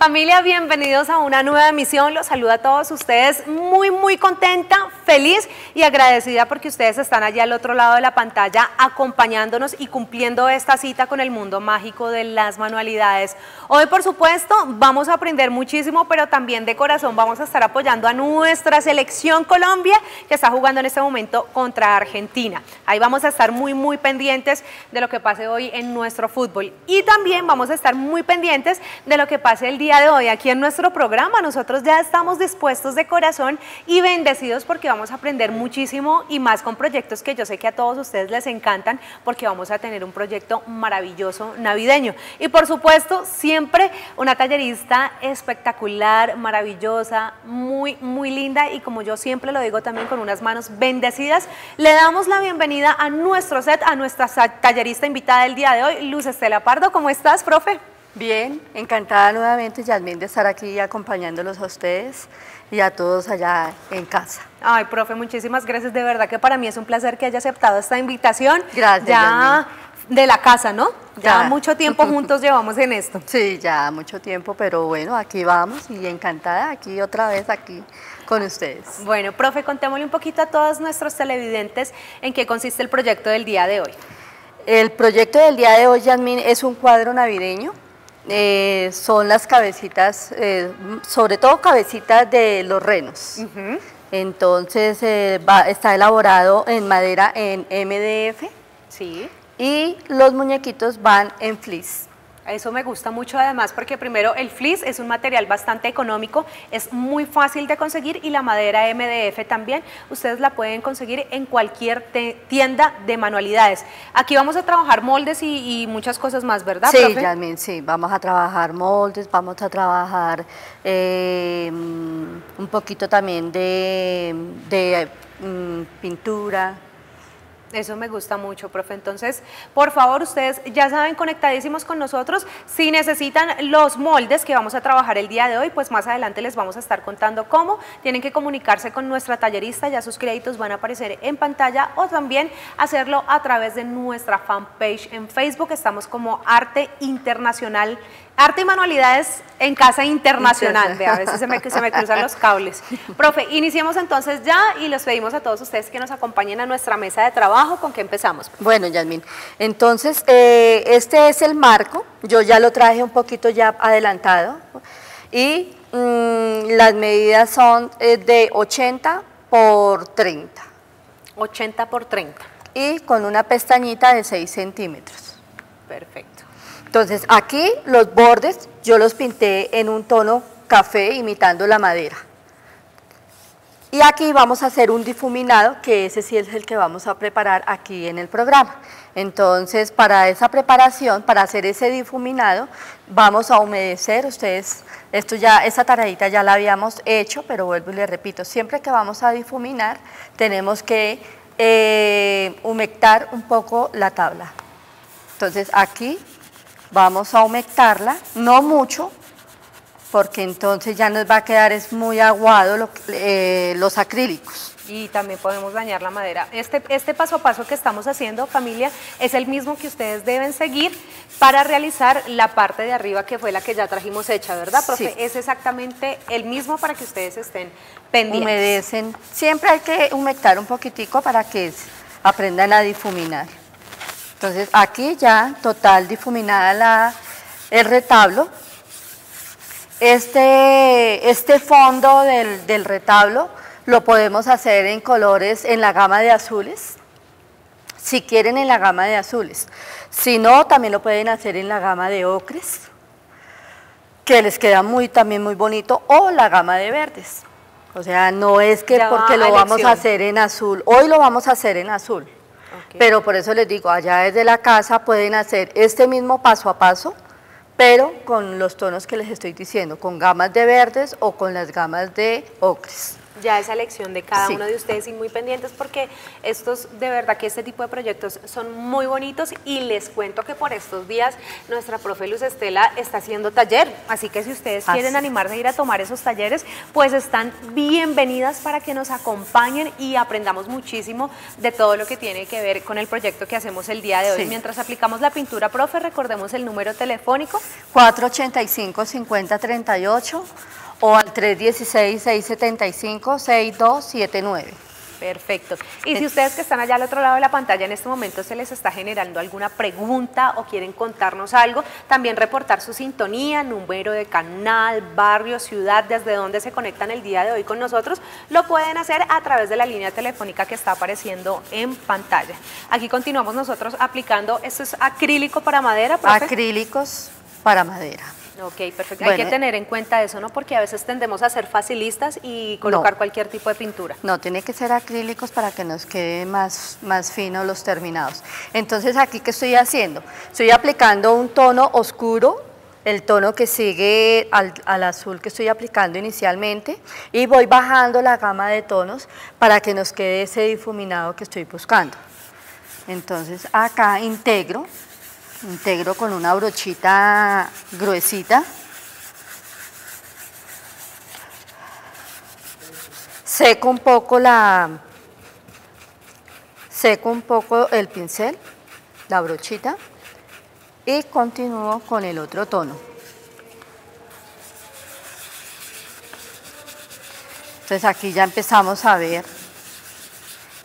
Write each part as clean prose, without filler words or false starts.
Familia, bienvenidos a una nueva emisión, los saludo a todos ustedes, muy contenta, feliz y agradecida porque ustedes están allá al otro lado de la pantalla acompañándonos y cumpliendo esta cita con el mundo mágico de las manualidades. Hoy por supuesto vamos a aprender muchísimo, pero también de corazón vamos a estar apoyando a nuestra selección Colombia que está jugando en este momento contra Argentina. Ahí vamos a estar muy pendientes de lo que pase hoy en nuestro fútbol y también vamos a estar muy pendientes de lo que pase el día de hoy aquí en nuestro programa. Nosotros ya estamos dispuestos de corazón y bendecidos porque vamos a aprender muchísimo y más con proyectos que yo sé que a todos ustedes les encantan, porque vamos a tener un proyecto maravilloso navideño y por supuesto siempre una tallerista espectacular, maravillosa, muy linda y, como yo siempre lo digo, también con unas manos bendecidas. Le damos la bienvenida a nuestro set, a nuestra tallerista invitada del día de hoy, Luz Stella Pardo. ¿Cómo estás, profe? Bien, encantada nuevamente, Yasmin, de estar aquí acompañándolos a ustedes y a todos allá en casa. Ay, profe, muchísimas gracias, de verdad que para mí es un placer que haya aceptado esta invitación. Gracias, ya Yasmin. De la casa, ¿no? Ya mucho tiempo juntos llevamos en esto. Sí, ya mucho tiempo, pero bueno, aquí vamos y encantada, aquí otra vez, aquí con ustedes. Bueno, profe, contémosle un poquito a todos nuestros televidentes en qué consiste el proyecto del día de hoy. El proyecto del día de hoy, Yasmin, es un cuadro navideño. Son las cabecitas, sobre todo cabecitas de los renos. Entonces está elaborado en madera en MDF. Sí. Y los muñequitos van en flis. Eso me gusta mucho, además, porque primero el flis es un material bastante económico, es muy fácil de conseguir, y la madera MDF también, ustedes la pueden conseguir en cualquier tienda de manualidades. Aquí vamos a trabajar moldes y muchas cosas más, ¿verdad, sí, profe? Yasmin, sí, vamos a trabajar moldes, vamos a trabajar un poquito también de pintura. Eso me gusta mucho, profe. Entonces, por favor, ustedes ya saben, conectadísimos con nosotros. Si necesitan los moldes que vamos a trabajar el día de hoy, pues más adelante les vamos a estar contando cómo. Tienen que comunicarse con nuestra tallerista, ya sus créditos van a aparecer en pantalla, o también hacerlo a través de nuestra fanpage en Facebook. Estamos como Arte Internacional, Arte y Manualidades en Casa Internacional. Ve, a veces se me cruzan los cables. Profe, iniciemos entonces ya y les pedimos a todos ustedes que nos acompañen a nuestra mesa de trabajo. ¿Con qué empezamos, profe? Bueno, Yasmin, entonces este es el marco, yo ya lo traje un poquito ya adelantado, y las medidas son de 80 por 30. 80 por 30. Y con una pestañita de 6 centímetros. Perfecto. Entonces aquí los bordes yo los pinté en un tono café imitando la madera. Y aquí vamos a hacer un difuminado, que ese sí es el que vamos a preparar aquí en el programa. Entonces, para esa preparación, para hacer ese difuminado, vamos a humedecer. Ustedes, esto ya, esta tareita ya la habíamos hecho, pero vuelvo y les repito, siempre que vamos a difuminar, tenemos que humectar un poco la tabla. Entonces, aquí vamos a humectarla, no mucho, porque entonces ya nos va a quedar es muy aguado los acrílicos. Y también podemos dañar la madera. Este paso a paso que estamos haciendo, familia, es el mismo que ustedes deben seguir para realizar la parte de arriba, que fue la que ya trajimos hecha, ¿verdad, profe? Sí. Es exactamente el mismo, para que ustedes estén pendientes. Humedecen. Siempre hay que humectar un poquitico para que aprendan a difuminar. Entonces aquí ya total difuminada el retablo. Este fondo del retablo lo podemos hacer en colores, en la gama de azules, si quieren en la gama de azules. Si no, también lo pueden hacer en la gama de ocres, que les queda también muy bonito, o la gama de verdes. O sea, no es que ya porque lo vamos a hacer en azul, hoy lo vamos a hacer en azul. Okay. Pero por eso les digo, allá desde la casa pueden hacer este mismo paso a paso, pero con los tonos que les estoy diciendo, con gamas de verdes o con las gamas de ocres. ya esa elección de cada uno de ustedes, y muy pendientes porque estos, de verdad que este tipo de proyectos son muy bonitos, y les cuento que por estos días nuestra profe Luz Stella está haciendo taller, así que si ustedes quieren animarse a ir a tomar esos talleres, pues están bienvenidas para que nos acompañen y aprendamos muchísimo de todo lo que tiene que ver con el proyecto que hacemos el día de hoy. Mientras aplicamos la pintura, profe, recordemos el número telefónico. 485-5038 o al 316-675-6279. Perfecto. Y si ustedes que están allá al otro lado de la pantalla en este momento se les está generando alguna pregunta o quieren contarnos algo, también reportar su sintonía, número de canal, barrio, ciudad, desde donde se conectan el día de hoy con nosotros, lo pueden hacer a través de la línea telefónica que está apareciendo en pantalla. Aquí continuamos nosotros aplicando, esto es acrílico para madera, profe. Acrílicos para madera. Ok, perfecto. Bueno, hay que tener en cuenta eso, ¿no? Porque a veces tendemos a ser facilistas y colocar cualquier tipo de pintura. No, tiene que ser acrílicos para que nos quede más finos los terminados. Entonces, ¿aquí qué estoy haciendo? Estoy aplicando un tono oscuro, el tono que sigue al azul que estoy aplicando inicialmente, y voy bajando la gama de tonos para que nos quede ese difuminado que estoy buscando. Entonces, acá integro con una brochita gruesita, seco un poco el pincel, la brochita, y continúo con el otro tono. Entonces aquí ya empezamos a ver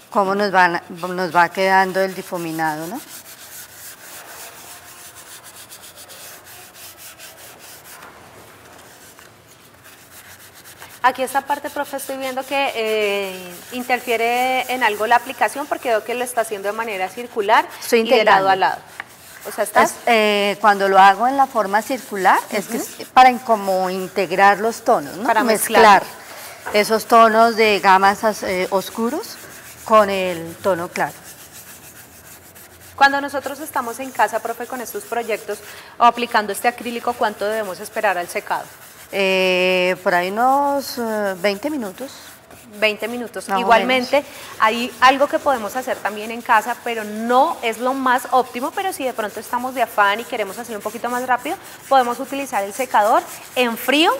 cómo nos va quedando el difuminado, ¿no? Aquí esta parte, profe, estoy viendo que interfiere en algo la aplicación porque veo que lo está haciendo de manera circular y de lado a lado. O sea, ¿estás? Cuando lo hago en la forma circular es que es para como integrar los tonos, ¿no? Para mezclar esos tonos de gamas oscuros con el tono claro. Cuando nosotros estamos en casa, profe, con estos proyectos o aplicando este acrílico, ¿cuánto debemos esperar al secado? Por ahí unos 20 minutos. 20 minutos. Igualmente, hay algo que podemos hacer también en casa, pero no es lo más óptimo, pero si de pronto estamos de afán y queremos hacerlo un poquito más rápido, podemos utilizar el secador en frío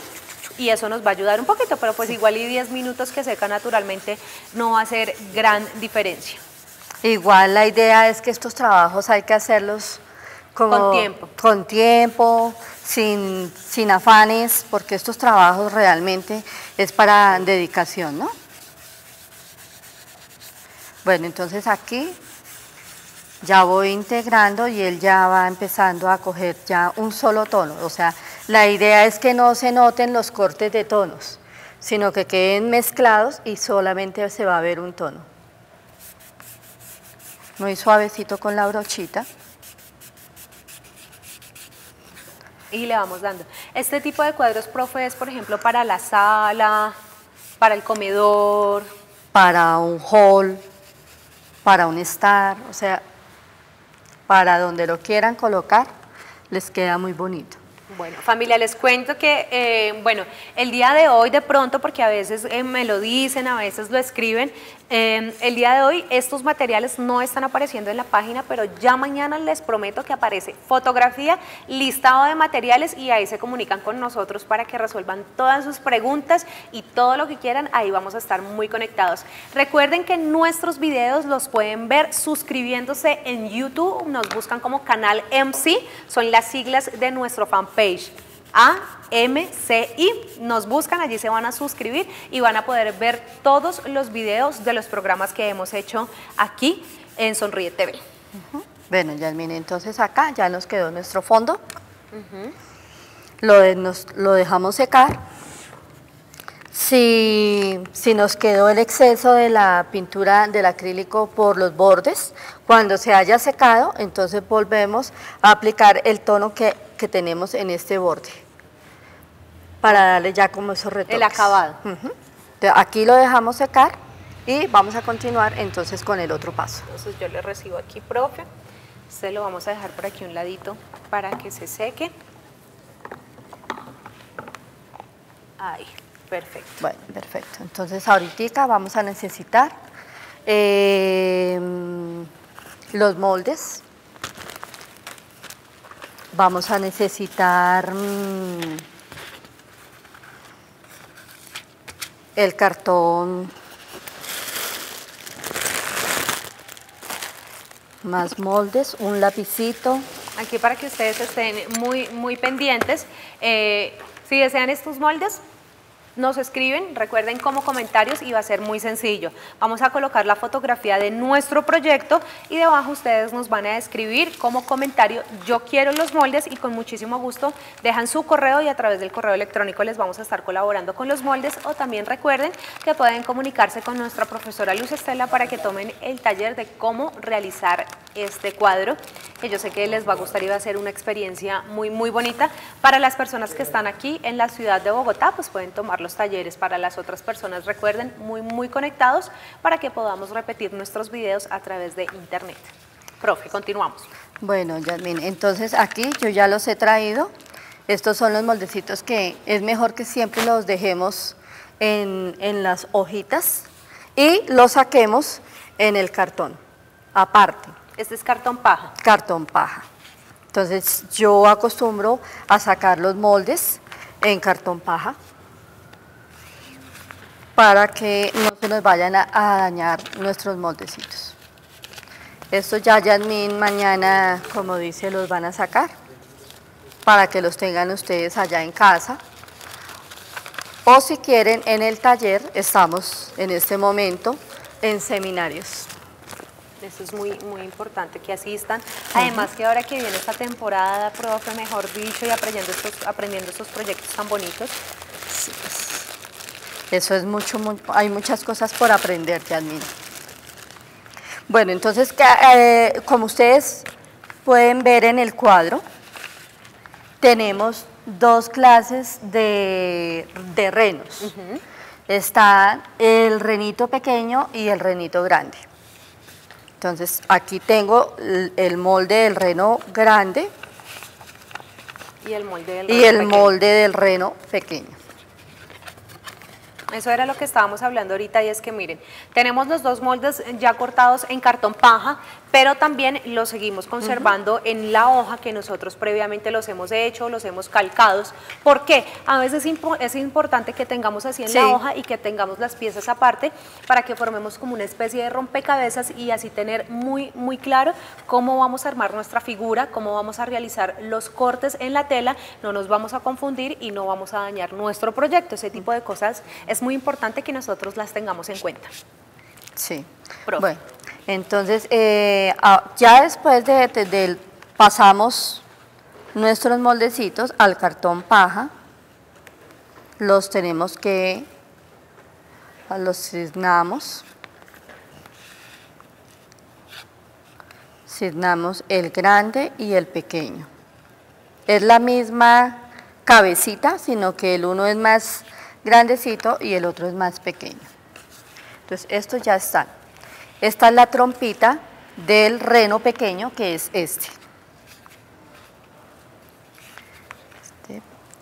y eso nos va a ayudar un poquito, pero pues igual y 10 minutos que seca naturalmente no va a hacer gran diferencia. Igual la idea es que estos trabajos hay que hacerlos con tiempo. Con tiempo, sin afanes, porque estos trabajos realmente es para dedicación, ¿no? Bueno, entonces aquí ya voy integrando y él ya va empezando a coger ya un solo tono. O sea, la idea es que no se noten los cortes de tonos, sino que queden mezclados y solamente se va a ver un tono. Muy suavecito con la brochita. Y le vamos dando. Este tipo de cuadros, profe, es por ejemplo para la sala, para el comedor, para un hall, para un estar, o sea, para donde lo quieran colocar, les queda muy bonito. Bueno, familia, les cuento que, el día de hoy de pronto, porque a veces me lo dicen, a veces lo escriben, el día de hoy estos materiales no están apareciendo en la página, pero ya mañana les prometo que aparece fotografía, listado de materiales, y ahí se comunican con nosotros para que resuelvan todas sus preguntas y todo lo que quieran. Ahí vamos a estar muy conectados. Recuerden que nuestros videos los pueden ver suscribiéndose en YouTube, nos buscan como Canal MC, son las siglas de nuestro fanpage. AMCI, nos buscan, allí se van a suscribir y van a poder ver todos los videos de los programas que hemos hecho aquí en Sonríe TV. Bueno, Yasmin, entonces acá ya nos quedó nuestro fondo, lo dejamos secar. Si nos quedó el exceso de la pintura del acrílico por los bordes, cuando se haya secado, entonces volvemos a aplicar el tono que tenemos en este borde, para darle ya como esos retoques. El acabado. Aquí lo dejamos secar y vamos a continuar entonces con el otro paso. Entonces yo le recibo aquí, profe, se lo vamos a dejar por aquí un ladito para que se seque. Ahí, Perfecto. Bueno, perfecto. Entonces, ahorita vamos a necesitar los moldes. Vamos a necesitar el cartón, más moldes, un lapicito. Aquí para que ustedes estén muy pendientes. Si desean estos moldes, nos escriben, recuerden como comentarios y va a ser muy sencillo. Vamos a colocar la fotografía de nuestro proyecto y debajo ustedes nos van a escribir como comentario, yo quiero los moldes, y con muchísimo gusto dejan su correo y a través del correo electrónico les vamos a estar colaborando con los moldes, o también recuerden que pueden comunicarse con nuestra profesora Luz Stella para que tomen el taller de cómo realizar este cuadro, que yo sé que les va a gustar y va a ser una experiencia muy bonita. Para las personas que están aquí en la ciudad de Bogotá, pues pueden tomarlo los talleres. Para las otras personas, recuerden, muy conectados para que podamos repetir nuestros videos a través de internet. Profe, continuamos. Bueno, Yasmin, entonces aquí yo ya los he traído. Estos son los moldecitos que es mejor que siempre los dejemos en las hojitas y los saquemos en el cartón, aparte. Este es cartón paja. Cartón paja. Entonces yo acostumbro a sacar los moldes en cartón paja, para que no se nos vayan a dañar nuestros moldecitos. Estos ya, Yasmin, mañana, como dice, los van a sacar para que los tengan ustedes allá en casa, o si quieren en el taller. Estamos en este momento en seminarios. Eso es muy importante, que asistan. Además, que ahora que viene esta temporada, profe, mejor dicho, y aprendiendo estos proyectos tan bonitos. Sí, sí. Eso es mucho, hay muchas cosas por aprender, Yasmin. Bueno, entonces, como ustedes pueden ver en el cuadro, tenemos dos clases de renos. Está el renito pequeño y el renito grande. Entonces, aquí tengo el molde del reno grande y el molde del reno pequeño. Eso era lo que estábamos hablando ahorita, y es que miren, tenemos los dos moldes ya cortados en cartón paja, pero también los seguimos conservando en la hoja que nosotros previamente los hemos hecho, los hemos calcados. ¿Por qué? A veces es importante que tengamos así en la hoja y que tengamos las piezas aparte para que formemos como una especie de rompecabezas y así tener muy claro cómo vamos a armar nuestra figura, cómo vamos a realizar los cortes en la tela, no nos vamos a confundir y no vamos a dañar nuestro proyecto. Ese tipo de cosas es muy importante que nosotros las tengamos en cuenta. Sí. Profe. Bueno, entonces ya después de pasamos nuestros moldecitos al cartón paja, los tenemos que, los cisnamos el grande y el pequeño. Es la misma cabecita, sino que el uno es más grandecito y el otro es más pequeño. Entonces estos ya están. Esta es la trompita del reno pequeño, que es este.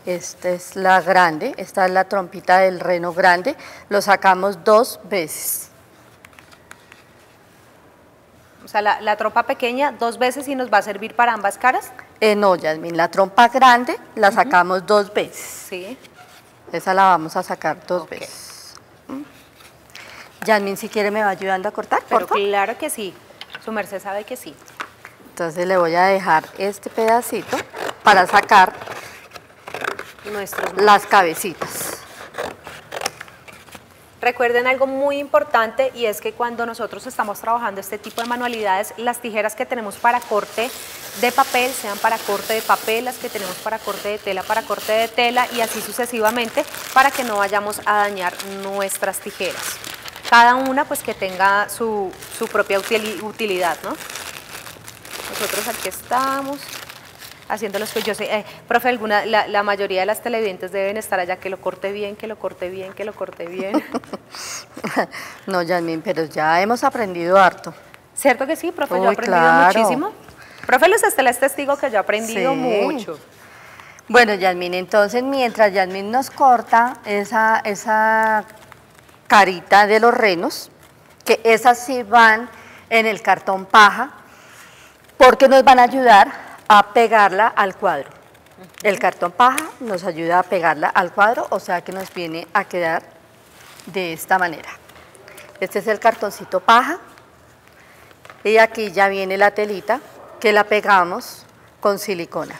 Esta es la grande, esta es la trompita del reno grande. Lo sacamos dos veces. O sea, la trompa pequeña dos veces, y nos va a servir para ambas caras. No, Yasmin, la trompa grande la sacamos dos veces. Sí. Esa la vamos a sacar dos veces. Yasmin, si quiere, me va ayudando a cortar, por favor. Claro que sí, su merced sabe que sí. Entonces le voy a dejar este pedacito para sacar las cabecitas. Recuerden algo muy importante, y es que cuando nosotros estamos trabajando este tipo de manualidades, las tijeras que tenemos para corte de papel sean para corte de papel, las que tenemos para corte de tela para corte de tela, y así sucesivamente, para que no vayamos a dañar nuestras tijeras. Cada una pues que tenga su propia utilidad, ¿no? Nosotros aquí estamos haciéndolos, pues yo sé, profe, la mayoría de las televidentes deben estar allá, que lo corte bien, que lo corte bien, que lo corte bien. No, Yasmin, pero ya hemos aprendido harto. ¿Cierto que sí, profe? Yo he aprendido muchísimo. Profe Luz Stella es testigo que yo he aprendido mucho. Bueno, Yasmin, entonces mientras Yasmin nos corta esa carita de los renos, que esas sí van en el cartón paja, porque nos van a ayudar a pegarla al cuadro. El cartón paja nos ayuda a pegarla al cuadro, o sea que nos viene a quedar de esta manera. Este es el cartoncito paja y aquí ya viene la telita que la pegamos con silicona.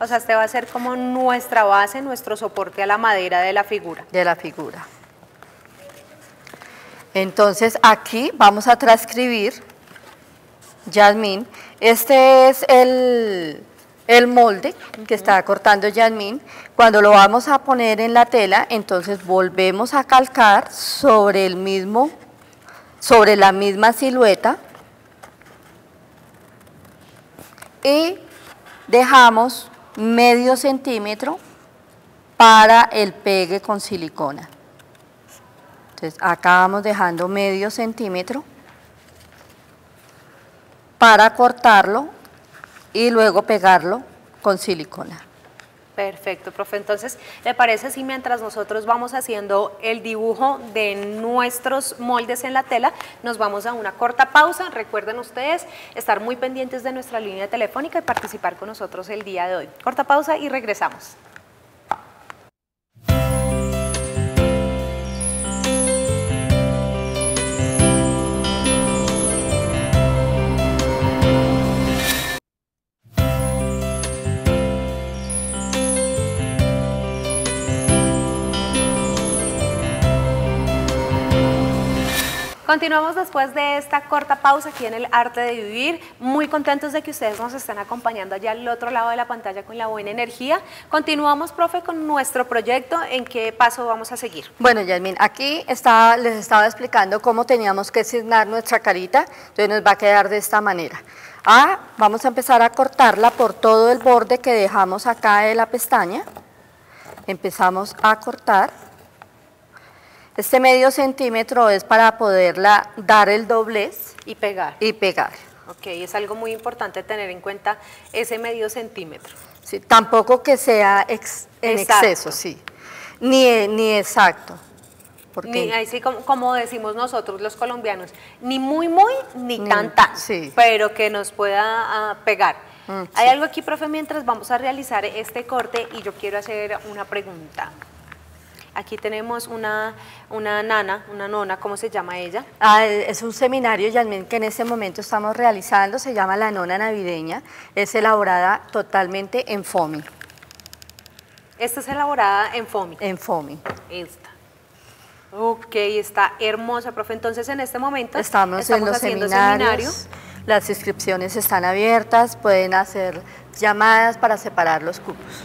O sea, este va a ser como nuestra base, nuestro soporte a la madera de la figura. De la figura. Entonces aquí vamos a transcribir, Yasmin, este es el molde que está cortando Yasmin. Cuando lo vamos a poner en la tela, entonces volvemos a calcar sobre el mismo, sobre la misma silueta y dejamos medio centímetro para el pegue con silicona. Entonces acá vamos dejando medio centímetro para cortarlo y luego pegarlo con silicona. Perfecto, profe. Entonces, ¿le parece si mientras nosotros vamos haciendo el dibujo de nuestros moldes en la tela, nos vamos a una corta pausa? Recuerden ustedes estar muy pendientes de nuestra línea telefónica y participar con nosotros el día de hoy. Corta pausa y regresamos. Continuamos después de esta corta pausa aquí en el Arte de Vivir, muy contentos de que ustedes nos estén acompañando allá al otro lado de la pantalla con la buena energía. Continuamos, profe, con nuestro proyecto. ¿En qué paso vamos a seguir? Bueno, Yasmin, aquí les estaba explicando cómo teníamos que asignar nuestra carita, entonces nos va a quedar de esta manera. A, vamos a empezar a cortarla por todo el borde que dejamos acá de la pestaña, empezamos a cortar. Este medio centímetro es para poderla dar el doblez y pegar. Ok, es algo muy importante tener en cuenta ese medio centímetro. Sí, tampoco que sea en exceso, sí. Ni exacto. Porque ni, ahí sí, como decimos nosotros los colombianos, ni muy, ni tan, tan, sí. Pero que nos pueda pegar. Sí. Hay algo aquí, profe, mientras vamos a realizar este corte y yo quiero hacer una pregunta. Aquí tenemos una nona, ¿cómo se llama ella? Ah, es un seminario, Yasmin, que en este momento estamos realizando, se llama La Nona Navideña, es elaborada totalmente en FOMI. Esta es elaborada en FOMI. En FOMI. Esta. Ok, está hermosa, profe. Entonces, en este momento estamos en los haciendo seminarios. Las inscripciones están abiertas, pueden hacer llamadas para separar los cupos.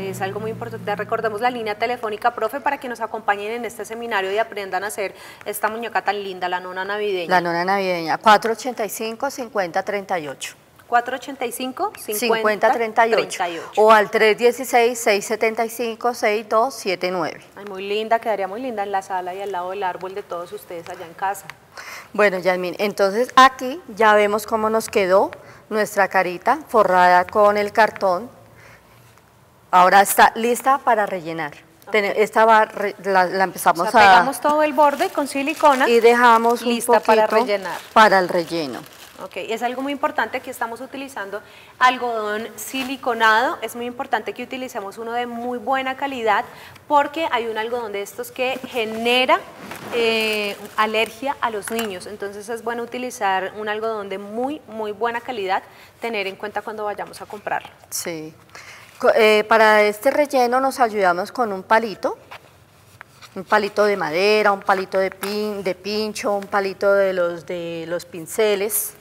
Es algo muy importante, recordemos la línea telefónica, profe, para que nos acompañen en este seminario y aprendan a hacer esta muñeca tan linda, la nona navideña. La nona navideña, 485-5038. 485-5038. O al 316-675-6279. Ay, muy linda, quedaría muy linda en la sala y al lado del árbol de todos ustedes allá en casa. Bueno, Yasmin, entonces aquí ya vemos cómo nos quedó nuestra carita forrada con el cartón. Ahora está lista para rellenar. Okay. Esta la empezamos, o sea, pegamos todo el borde con silicona y dejamos lista un poquito para rellenar. Para el relleno. Ok, es algo muy importante que estamos utilizando algodón siliconado. Es muy importante que utilicemos uno de muy buena calidad porque hay un algodón de estos que genera alergia a los niños. Entonces es bueno utilizar un algodón de muy buena calidad, tener en cuenta cuando vayamos a comprarlo. Sí. Para este relleno nos ayudamos con un palito de madera, un palito de pincho, un palito de los pinceles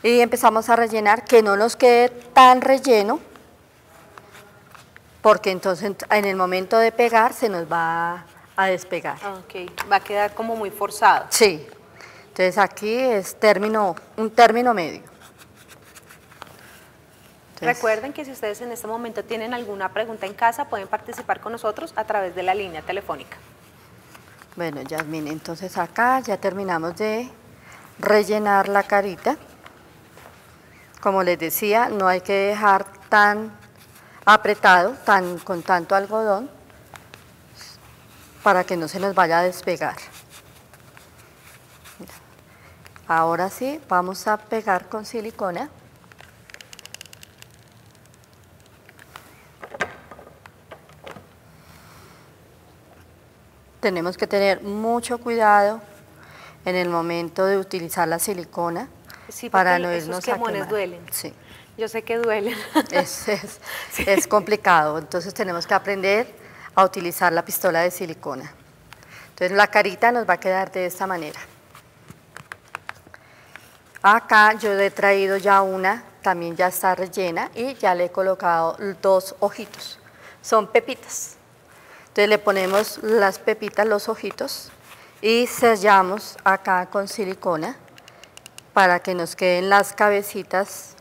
y empezamos a rellenar, que no nos quede tan relleno porque entonces en el momento de pegar se nos va a despegar. Ok, va a quedar como muy forzado. Sí, entonces aquí es un término medio. Recuerden que si ustedes en este momento tienen alguna pregunta en casa, pueden participar con nosotros a través de la línea telefónica. Bueno, Yasmin, entonces acá ya terminamos de rellenar la carita. Como les decía, no hay que dejar tan apretado con tanto algodón para que no se nos vaya a despegar. Mira. Ahora sí, vamos a pegar con silicona. Tenemos que tener mucho cuidado en el momento de utilizar la silicona, sí, para no irnos esos quemones a quemar. Duelen. Sí. Yo sé que duelen. Es complicado, entonces tenemos que aprender a utilizar la pistola de silicona. Entonces la carita nos va a quedar de esta manera. Acá yo he traído ya una, también ya está rellena y ya le he colocado dos ojitos, son pepitas. Entonces le ponemos las pepitas, los ojitos, y sellamos acá con silicona para que nos queden las cabecitas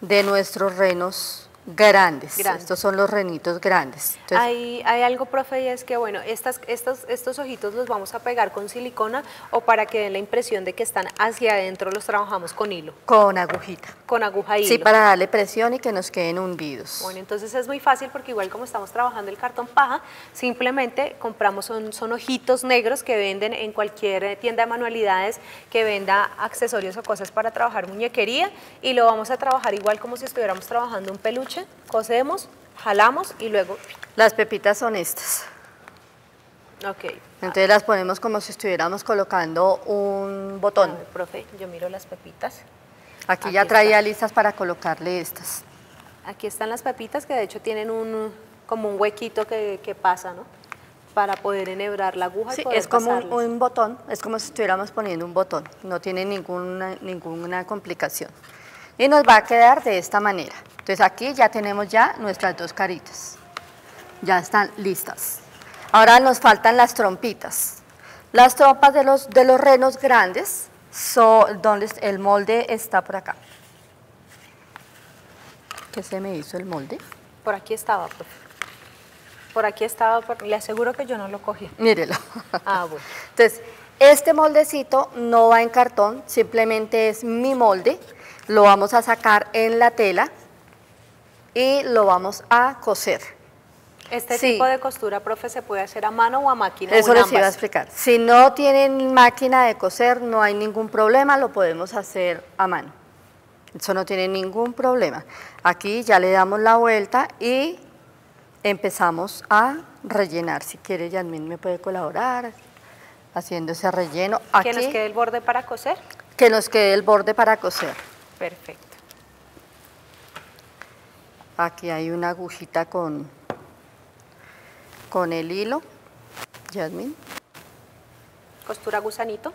de nuestros renos grandes. Estos son los renitos grandes. Entonces, hay algo, profe, y es que, bueno, estos ojitos los vamos a pegar con silicona o para que den la impresión de que están hacia adentro los trabajamos con hilo. Con agujita. Con aguja y hilo. Sí, para darle presión y que nos queden hundidos. Bueno, entonces es muy fácil porque igual como estamos trabajando el cartón paja, simplemente compramos, son ojitos negros que venden en cualquier tienda de manualidades que venda accesorios o cosas para trabajar muñequería, y lo vamos a trabajar igual como si estuviéramos trabajando un peluche. Cosemos, jalamos y luego... Las pepitas son estas. Ok. Entonces las ponemos como si estuviéramos colocando un botón. Bueno, profe, yo miro las pepitas. Aquí ya traía listas para colocarle estas. Aquí están las pepitas que de hecho tienen como un huequito que pasa, ¿no? Para poder enhebrar la aguja. Sí, y poder es como un botón, es como si estuviéramos poniendo un botón. No tiene ninguna complicación. Y nos va a quedar de esta manera. Entonces aquí ya tenemos ya nuestras dos caritas, ya están listas. Ahora nos faltan las trompitas. Las trompas de los renos grandes, donde el molde está por acá. ¿Qué se me hizo el molde? Por aquí estaba, profe. Por aquí estaba, le aseguro que yo no lo cogí. Mírelo. Ah, bueno. Entonces, este moldecito no va en cartón, simplemente es mi molde. Lo vamos a sacar en la tela y lo vamos a coser. ¿Este tipo de costura, profe, se puede hacer a mano o a máquina? Eso les iba a explicar. Si no tienen máquina de coser, no hay ningún problema, lo podemos hacer a mano. Eso no tiene ningún problema. Aquí ya le damos la vuelta y empezamos a rellenar. Si quiere, Yasmin me puede colaborar haciendo ese relleno. Aquí, ¿que nos quede el borde para coser? Que nos quede el borde para coser. Perfecto. Aquí hay una agujita con el hilo. Yasmin. Costura gusanito.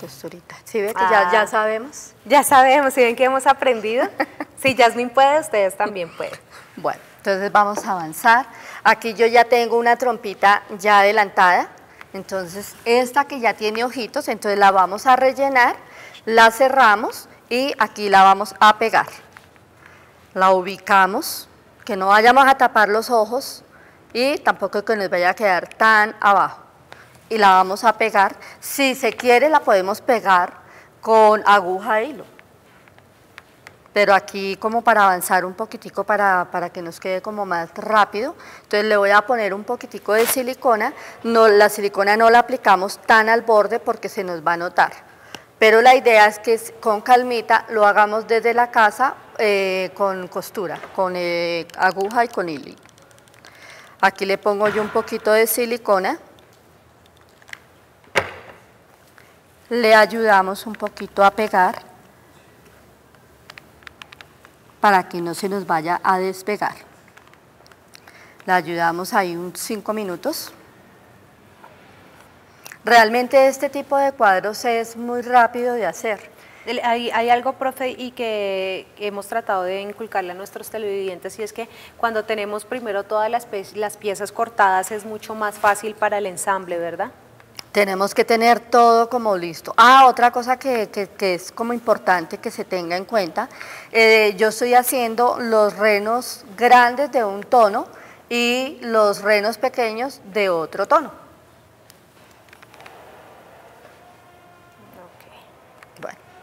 Costurita. ¿Sí ve que ya sabemos? Ya sabemos, ¿sí ven que hemos aprendido? Si Yasmin puede, ustedes también pueden. Bueno, entonces vamos a avanzar. Aquí yo ya tengo una trompita ya adelantada. Entonces esta que ya tiene ojitos, entonces la vamos a rellenar. La cerramos y aquí la vamos a pegar. La ubicamos, que no vayamos a tapar los ojos y tampoco que nos vaya a quedar tan abajo. Y la vamos a pegar. Si se quiere, la podemos pegar con aguja de hilo. Pero aquí como para avanzar un poquitico, para que nos quede como más rápido, entonces le voy a poner un poquitico de silicona. No, la silicona no la aplicamos tan al borde porque se nos va a notar. Pero la idea es que con calmita lo hagamos desde la casa con costura, con aguja y con hilo. Aquí le pongo yo un poquito de silicona. Le ayudamos un poquito a pegar para que no se nos vaya a despegar. Le ayudamos ahí unos 5 minutos. Realmente este tipo de cuadros es muy rápido de hacer. Hay algo, profe, y que hemos tratado de inculcarle a nuestros televidentes, y es que cuando tenemos primero todas las piezas cortadas es mucho más fácil para el ensamble, ¿verdad? Tenemos que tener todo como listo. Ah, otra cosa que es como importante que se tenga en cuenta, yo estoy haciendo los renos grandes de un tono y los renos pequeños de otro tono.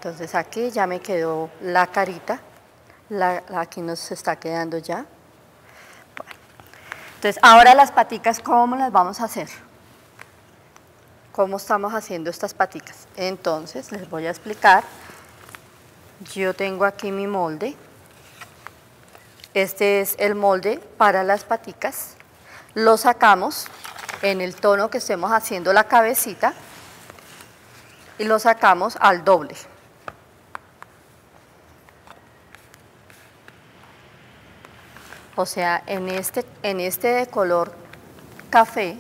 Entonces aquí ya me quedó la carita, aquí nos está quedando ya. Bueno. Entonces, ahora las paticas, ¿cómo las vamos a hacer? ¿Cómo estamos haciendo estas paticas? Entonces, les voy a explicar. Yo tengo aquí mi molde. Este es el molde para las paticas. Lo sacamos en el tono que estemos haciendo la cabecita y lo sacamos al doble. O sea, en este color café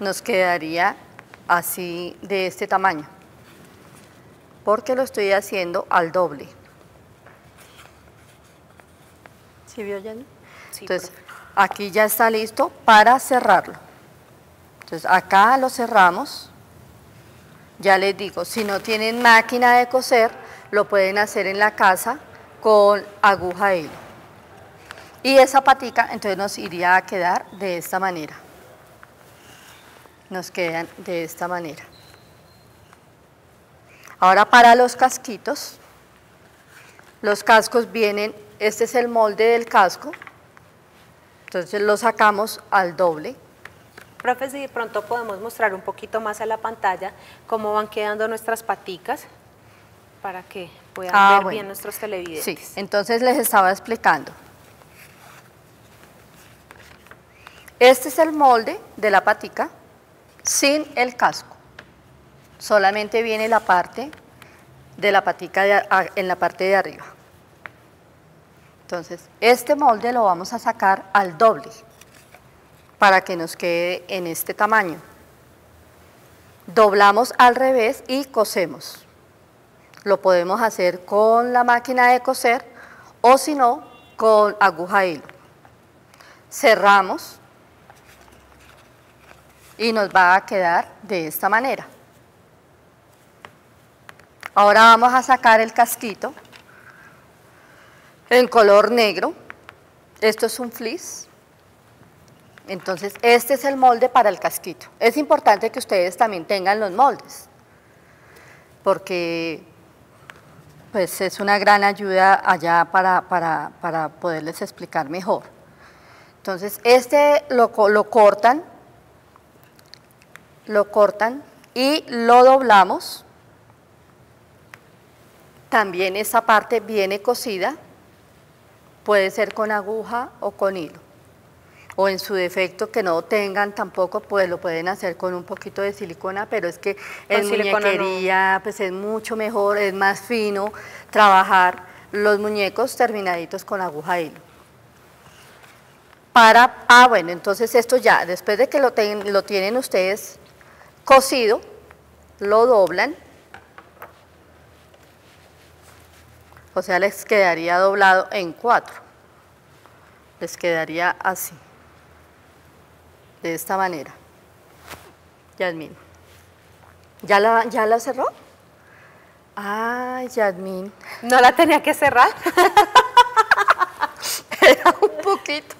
nos quedaría así de este tamaño, porque lo estoy haciendo al doble. ¿Sí vio, Jenny? Sí. Entonces, aquí ya está listo para cerrarlo. Entonces, acá lo cerramos. Ya les digo, si no tienen máquina de coser, lo pueden hacer en la casa con aguja de hilo. Y esa patica entonces nos iría a quedar de esta manera. Nos quedan de esta manera. Ahora para los casquitos, los cascos vienen, este es el molde del casco, entonces lo sacamos al doble. Profe, si de pronto podemos mostrar un poquito más a la pantalla cómo van quedando nuestras paticas, para que puedan ver bien nuestros televidentes. Sí, entonces les estaba explicando. Este es el molde de la patica sin el casco, solamente viene la parte de la patica en la parte de arriba. Entonces, este molde lo vamos a sacar al doble para que nos quede en este tamaño. Doblamos al revés y cosemos. Lo podemos hacer con la máquina de coser o si no, con aguja de hilo. Cerramos. Y nos va a quedar de esta manera. Ahora vamos a sacar el casquito en color negro. Esto es un flis. Entonces, este es el molde para el casquito. Es importante que ustedes también tengan los moldes, porque pues, es una gran ayuda allá para poderles explicar mejor. Entonces, este lo cortan. Lo cortan y lo doblamos. También esta parte viene cosida, puede ser con aguja o con hilo. O en su defecto que no tengan tampoco, pues lo pueden hacer con un poquito de silicona, pero es que en muñequería pues es mucho mejor, es más fino trabajar los muñecos terminaditos con aguja e hilo. Bueno, entonces esto ya, después de que lo tienen ustedes cosido, lo doblan, o sea, les quedaría doblado en 4, les quedaría así, de esta manera. Yasmin, ¿ya la cerró? Ay, Yasmin, ¿no la tenía que cerrar? Era un poquito.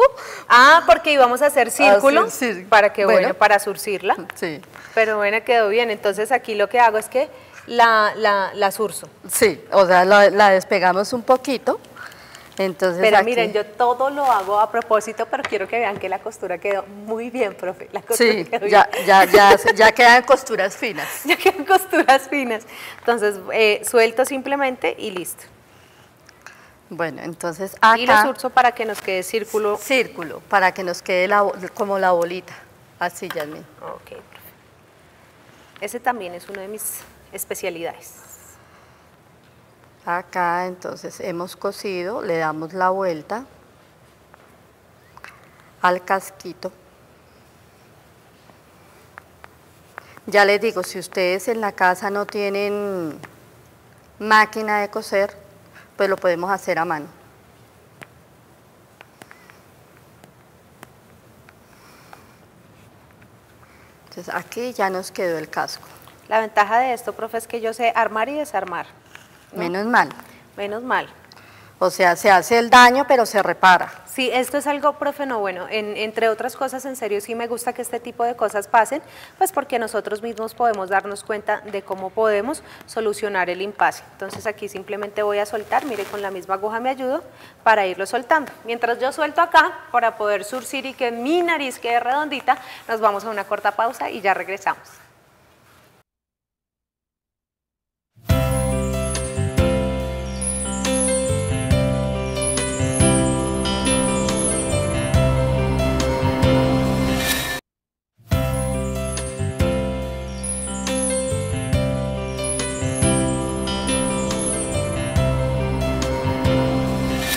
Ah, porque íbamos a hacer círculo para que, bueno, para surcirla. Sí. Pero bueno, quedó bien. Entonces aquí lo que hago es que la surzo. Sí, o sea, la despegamos un poquito. Entonces, pero aquí, miren, yo todo lo hago a propósito, pero quiero que vean que la costura quedó muy bien, profe. La costura quedó bien. Ya quedan costuras finas. Ya quedan costuras finas. Entonces, suelto simplemente y listo. Bueno, entonces acá. Y lo surzo para que nos quede círculo. Círculo, para que nos quede como la bolita. Así, Yasmin. Ok, profe. Ese también es una de mis especialidades. Acá, entonces, hemos cosido, le damos la vuelta al casquito. Ya les digo, si ustedes en la casa no tienen máquina de coser, pues lo podemos hacer a mano. Entonces aquí ya nos quedó el casco. La ventaja de esto, profe, es que yo sé armar y desarmar, ¿no? Menos mal. Menos mal. O sea, se hace el daño, pero se repara. Sí, esto es algo, profe, no, bueno, entre otras cosas, en serio, sí me gusta que este tipo de cosas pasen, pues porque nosotros mismos podemos darnos cuenta de cómo podemos solucionar el impasse. Entonces aquí simplemente voy a soltar, mire, con la misma aguja me ayudo para irlo soltando. Mientras yo suelto acá, para poder surcir y que mi nariz quede redondita, nos vamos a una corta pausa y ya regresamos.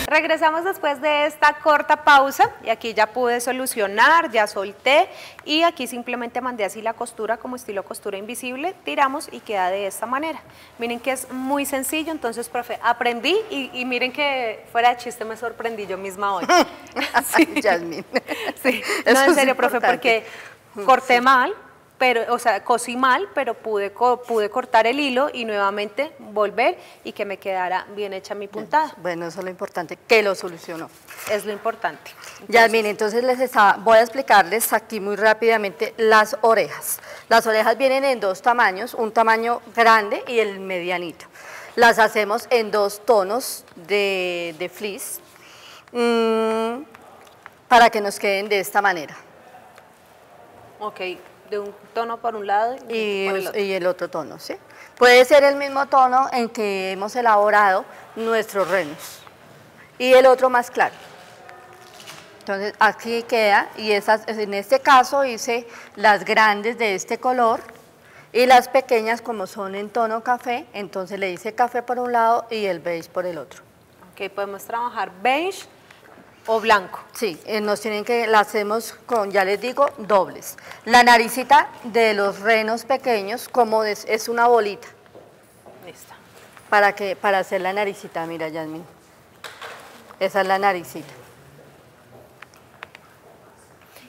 Regresamos después de esta corta pausa y aquí ya pude solucionar, ya solté y aquí simplemente mandé así la costura como estilo costura invisible, tiramos y queda de esta manera. Miren que es muy sencillo, entonces, profe, aprendí y miren que fuera de chiste me sorprendí yo misma hoy. Sí, Yasmin. Sí, no, en serio, profe, porque corté mal. Pero, o sea, cosí mal, pero pude cortar el hilo y nuevamente volver y que me quedara bien hecha mi puntada. Bueno, eso es lo importante, que lo solucionó. Es lo importante. Yasmin, entonces voy a explicarles aquí muy rápidamente las orejas. Las orejas vienen en dos tamaños, un tamaño grande y el medianito. Las hacemos en dos tonos de flis para que nos queden de esta manera. Ok. De un tono por un lado y el otro tono, ¿sí? Puede ser el mismo tono en que hemos elaborado nuestros renos y el otro más claro. Entonces aquí queda, y esas, en este caso hice las grandes de este color y las pequeñas como son en tono café, entonces le hice café por un lado y el beige por el otro. Ok, podemos trabajar beige o blanco. Sí, nos tienen que, la hacemos con, ya les digo, dobles. La naricita de los renos pequeños, como es una bolita. Listo. Para hacer la naricita, mira, Yasmin. Esa es la naricita.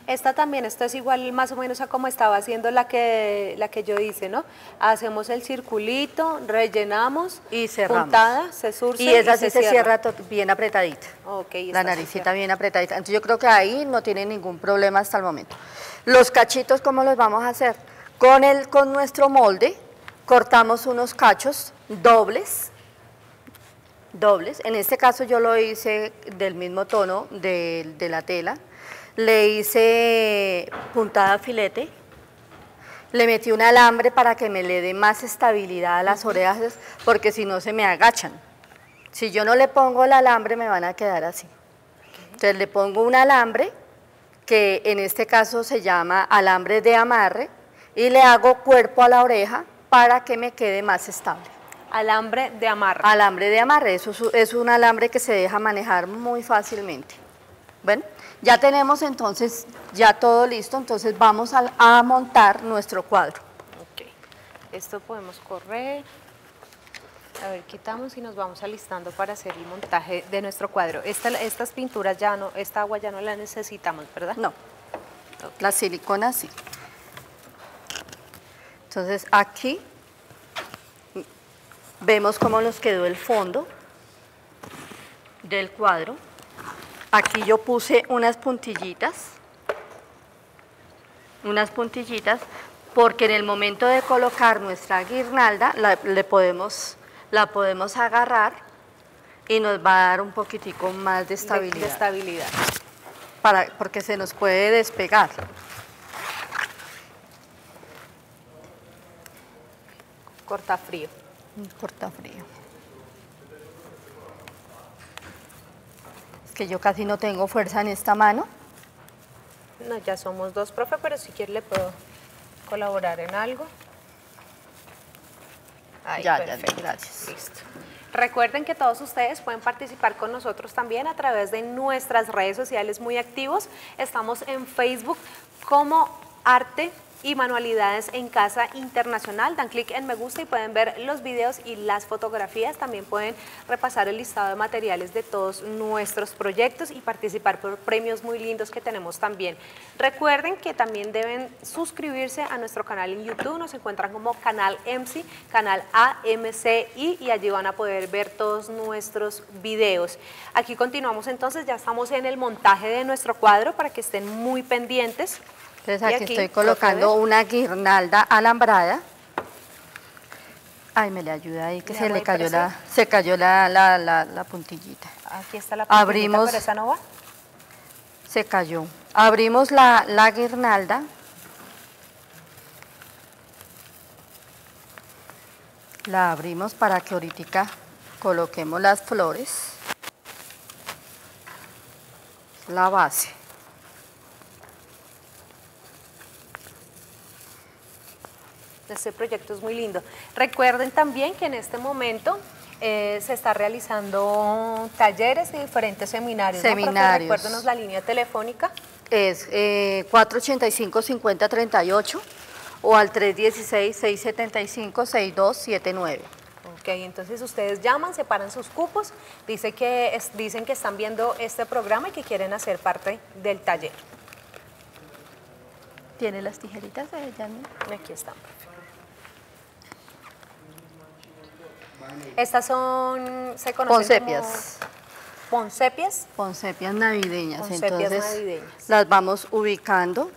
Esta también, esto es igual más o menos a como estaba haciendo la que yo hice, ¿no? Hacemos el circulito, rellenamos, y cerramos. Puntada, se surce y esa sí se cierra bien apretadita, okay, la naricita bien apretadita. Entonces yo creo que ahí no tiene ningún problema hasta el momento. Los cachitos, ¿cómo los vamos a hacer? Con nuestro molde cortamos unos cachos dobles, en este caso yo lo hice del mismo tono de la tela. Le hice puntada filete, le metí un alambre para que me le dé más estabilidad a las orejas, porque si no se me agachan. Si yo no le pongo el alambre me van a quedar así. Entonces le pongo un alambre, que en este caso se llama alambre de amarre, y le hago cuerpo a la oreja para que me quede más estable. Alambre de amarre. Alambre de amarre, eso es un alambre que se deja manejar muy fácilmente. Bueno, ya tenemos entonces ya todo listo, entonces vamos a montar nuestro cuadro. Ok, esto podemos correr, a ver, quitamos y nos vamos alistando para hacer el montaje de nuestro cuadro. Estas pinturas ya no, esta agua ya no la necesitamos, ¿verdad? No, okay. La silicona sí. Entonces aquí vemos cómo nos quedó el fondo del cuadro. Aquí yo puse unas puntillitas, porque en el momento de colocar nuestra guirnalda la podemos agarrar y nos va a dar un poquitico más de estabilidad. Porque se nos puede despegar. Corta frío. Que yo casi no tengo fuerza en esta mano. No, ya somos dos, profe, pero si quiere le puedo colaborar en algo. Ahí, perfecto. Ya, gracias. Listo. Recuerden que todos ustedes pueden participar con nosotros también a través de nuestras redes sociales muy activos. Estamos en Facebook como Arte y Manualidades en Casa Internacional. Dan clic en me gusta y pueden ver los videos y las fotografías. También pueden repasar el listado de materiales de todos nuestros proyectos y participar por premios muy lindos que tenemos también. Recuerden que también deben suscribirse a nuestro canal en YouTube. Nos encuentran como Canal MC, Canal AMCI, y allí van a poder ver todos nuestros videos. Aquí continuamos entonces, ya estamos en el montaje de nuestro cuadro para que estén muy pendientes. Entonces aquí estoy colocando una guirnalda alambrada. Ay, me le ayuda ahí que se le cayó la puntillita. Aquí está la puntillita. Abrimos, pero esa no va. Se cayó. Abrimos la guirnalda. La abrimos para que ahorita coloquemos las flores. La base. Este proyecto es muy lindo. Recuerden también que en este momento se está realizando talleres y diferentes seminarios. Seminarios. ¿No? Recuérdenos la línea telefónica. Es 485-5038 o al 316-675-6279. Ok, entonces ustedes llaman, separan sus cupos, dicen que están viendo este programa y que quieren hacer parte del taller. ¿Tiene las tijeritas de Yasmin? Aquí están. Estas son, se conocen poncepias. Como poncepias. Poncepias navideñas. Poncepias entonces navideñas. Las vamos ubicando.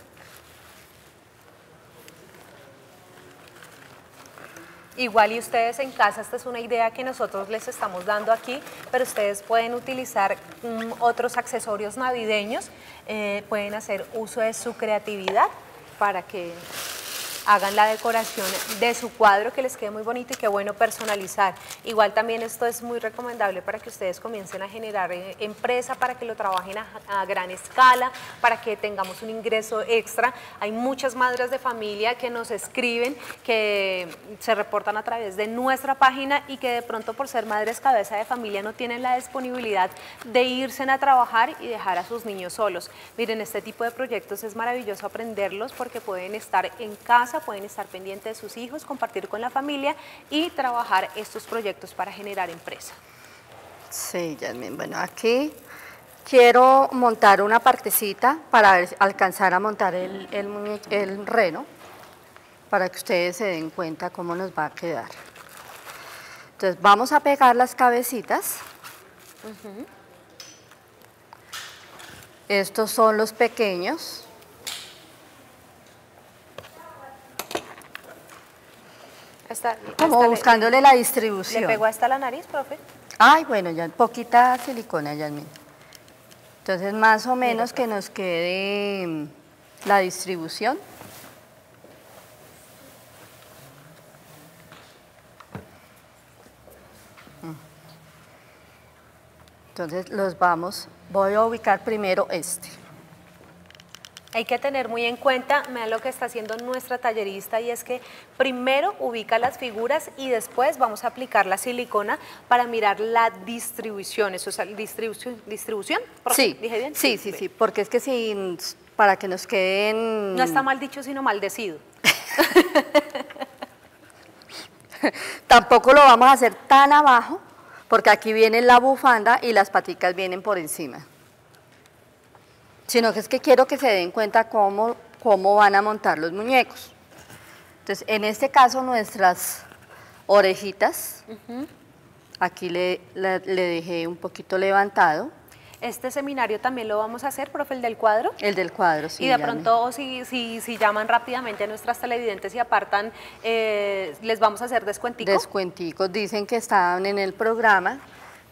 Igual y ustedes en casa, esta es una idea que nosotros les estamos dando aquí, pero ustedes pueden utilizar otros accesorios navideños, pueden hacer uso de su creatividad para que hagan la decoración de su cuadro, que les quede muy bonito y qué bueno personalizar. Igual también esto es muy recomendable para que ustedes comiencen a generar empresa, para que lo trabajen a gran escala, para que tengamos un ingreso extra. Hay muchas madres de familia que nos escriben, que se reportan a través de nuestra página y que de pronto por ser madres cabeza de familia no tienen la disponibilidad de irse a trabajar y dejar a sus niños solos. Miren, este tipo de proyectos es maravilloso aprenderlos porque pueden estar en casa, pueden estar pendientes de sus hijos, compartir con la familia y trabajar estos proyectos para generar empresa. Sí, Yasmin, bueno, aquí quiero montar una partecita para alcanzar a montar el reno, para que ustedes se den cuenta cómo nos va a quedar. Entonces vamos a pegar las cabecitas. Estos son los pequeños. Como buscándole la distribución. ¿Le pegó hasta la nariz, profe? Ay, bueno, ya poquita silicona, Yasmin. Entonces, más o menos que nos quede la distribución. Entonces, voy a ubicar primero este. Hay que tener muy en cuenta, vean lo que está haciendo nuestra tallerista, y es que primero ubica las figuras y después vamos a aplicar la silicona para mirar la distribución. ¿Eso es distribución? Sí. ¿Dije bien? Sí, sí, sí, sí, porque es que para que nos queden... No está mal dicho, sino maldecido. Tampoco lo vamos a hacer tan abajo, porque aquí viene la bufanda y las paticas vienen por encima. Sino que es que quiero que se den cuenta cómo van a montar los muñecos. Entonces, en este caso, nuestras orejitas, aquí le dejé un poquito levantado. Este seminario también lo vamos a hacer, profe, el del cuadro. El del cuadro, sí. Y de pronto, si llaman rápidamente a nuestras televidentes y apartan, les vamos a hacer descuenticos. Descuenticos, dicen que estaban en el programa,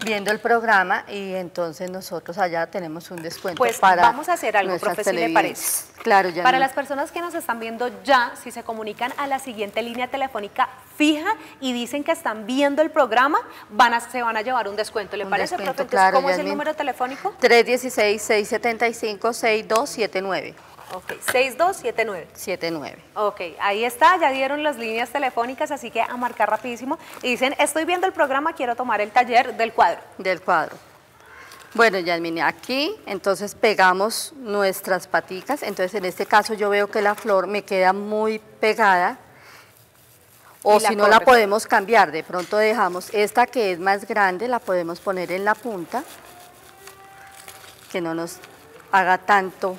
viendo el programa, y entonces nosotros allá tenemos un descuento para vamos a hacer algo, profe, si le parece. Claro, ya. Para las personas que nos están viendo ya, si se comunican a la siguiente línea telefónica fija y dicen que están viendo el programa, se van a llevar un descuento. ¿Le parece, profe? Entonces, claro, ¿cómo es el número telefónico? 316-675-6279. Ok, 6279. 79. Ok, ahí está, ya dieron las líneas telefónicas, así que a marcar rapidísimo. Y dicen, estoy viendo el programa, quiero tomar el taller del cuadro. Del cuadro. Bueno, Yasmin, aquí entonces pegamos nuestras paticas. Entonces en este caso yo veo que la flor me queda muy pegada, o si no la podemos cambiar, de pronto dejamos esta que es más grande, la podemos poner en la punta, que no nos haga tanto,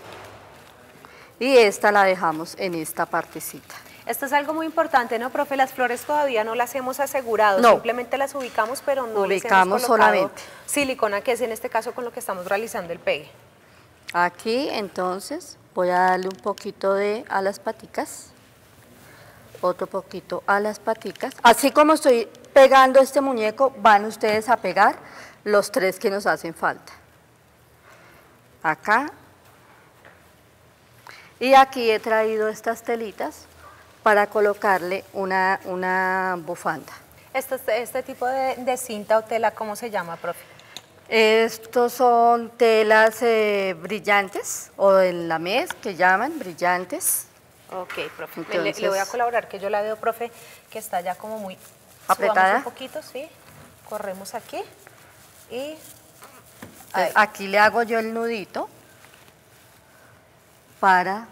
y esta la dejamos en esta partecita. Esto es algo muy importante, ¿no, profe? Las flores todavía no las hemos asegurado, no. Simplemente las ubicamos, pero no ubicamos, les hemos colocado solamente silicona, que es en este caso con lo que estamos realizando el pegue. Aquí, entonces, voy a darle un poquito a las paticas, otro poquito a las paticas. Así como estoy pegando este muñeco, van ustedes a pegar los tres que nos hacen falta. Acá. Y aquí he traído estas telitas para colocarle una bufanda. Este tipo de cinta o tela, ¿cómo se llama, profe? Estos son telas brillantes, o en la mes que llaman brillantes. Ok, profe. Entonces, le voy a colaborar, que yo la veo, profe, que está ya como muy apretada. Un poquito, sí. Corremos aquí y ahí. Aquí le hago yo el nudito para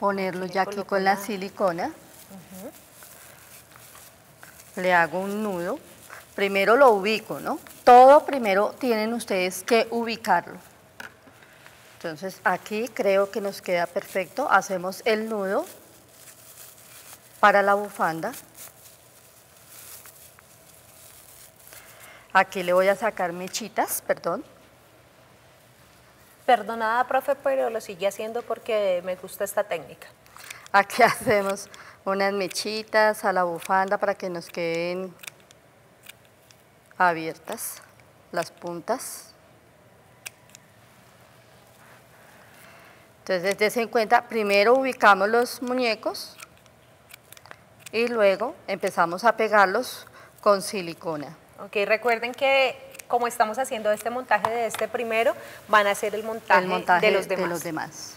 ponerlo ya aquí con la silicona. Le hago un nudo, primero lo ubico, ¿no? Todo primero tienen ustedes que ubicarlo. Entonces aquí creo que nos queda perfecto, hacemos el nudo para la bufanda. Aquí le voy a sacar mechitas, perdón. Perdonada, profe, pero lo sigue haciendo porque me gusta esta técnica. Aquí hacemos unas mechitas a la bufanda para que nos queden abiertas las puntas. Entonces, dense en cuenta, primero ubicamos los muñecos y luego empezamos a pegarlos con silicona. Ok, recuerden que como estamos haciendo este montaje de este primero, van a hacer el montaje de los demás.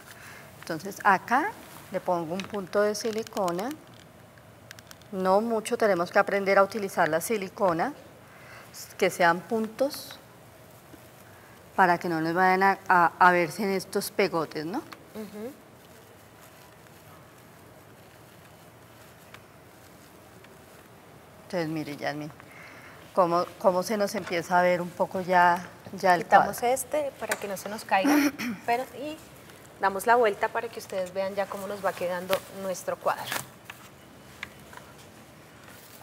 Entonces acá le pongo un punto de silicona, no mucho, tenemos que aprender a utilizar la silicona, que sean puntos para que no nos vayan a verse en estos pegotes, ¿no? Entonces mire, Yasmin, cómo se nos empieza a ver un poco ya el cuadro. Quitamos este para que no se nos caiga, pero, y damos la vuelta para que ustedes vean ya cómo nos va quedando nuestro cuadro.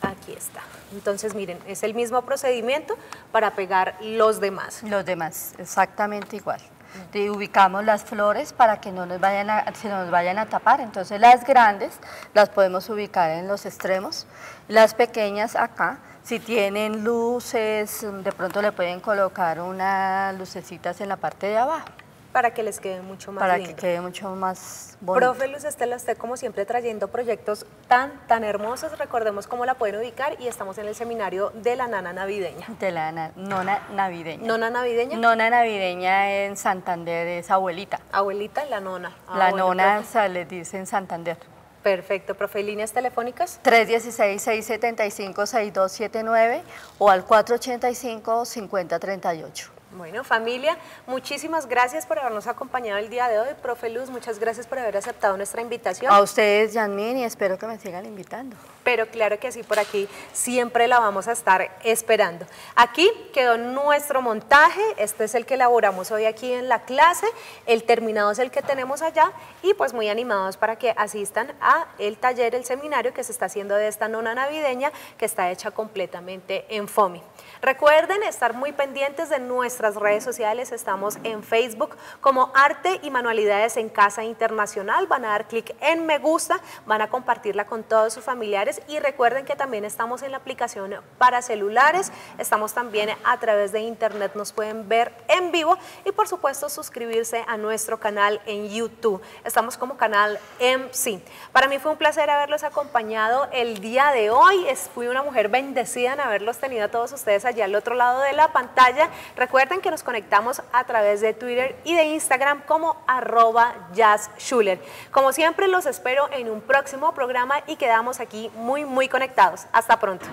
Aquí está. Entonces miren, es el mismo procedimiento para pegar los demás. Los demás, exactamente igual. Entonces, ubicamos las flores para que no nos vayan se nos vayan a tapar. Entonces las grandes las podemos ubicar en los extremos, las pequeñas acá. Si tienen luces, de pronto le pueden colocar unas lucecitas en la parte de abajo. Para que les quede mucho más lindo. Para que quede mucho más bonito. Profe Luz Estela, usted como siempre trayendo proyectos tan hermosos. Recordemos cómo la pueden ubicar y estamos en el seminario de la nana navideña. De la nona navideña. ¿Nona navideña? Nona navideña en Santander es abuelita. Abuelita y la nona. La nona se les dice en Santander. Perfecto, profe. ¿Líneas telefónicas? 316-675-6279 o al 485-5038. Bueno, familia, muchísimas gracias por habernos acompañado el día de hoy. Profe Luz, muchas gracias por haber aceptado nuestra invitación. A ustedes, Yasmin, y espero que me sigan invitando. Pero claro que sí, por aquí siempre la vamos a estar esperando. Aquí quedó nuestro montaje, este es el que elaboramos hoy aquí en la clase, el terminado es el que tenemos allá, y pues muy animados para que asistan a el taller, el seminario que se está haciendo de esta nona navideña, que está hecha completamente en FOMI. Recuerden estar muy pendientes de nuestras redes sociales, estamos en Facebook como Arte y Manualidades en Casa Internacional, van a dar clic en me gusta, van a compartirla con todos sus familiares y recuerden que también estamos en la aplicación para celulares, estamos también a través de internet, nos pueden ver en vivo y por supuesto suscribirse a nuestro canal en YouTube, estamos como Canal MC. Para mí fue un placer haberlos acompañado el día de hoy, fui una mujer bendecida en haberlos tenido a todos ustedes allá al otro lado de la pantalla. Recuerden que nos conectamos a través de Twitter y de Instagram como @JazzSchuler. Como siempre los espero en un próximo programa y quedamos aquí muy conectados. Hasta pronto.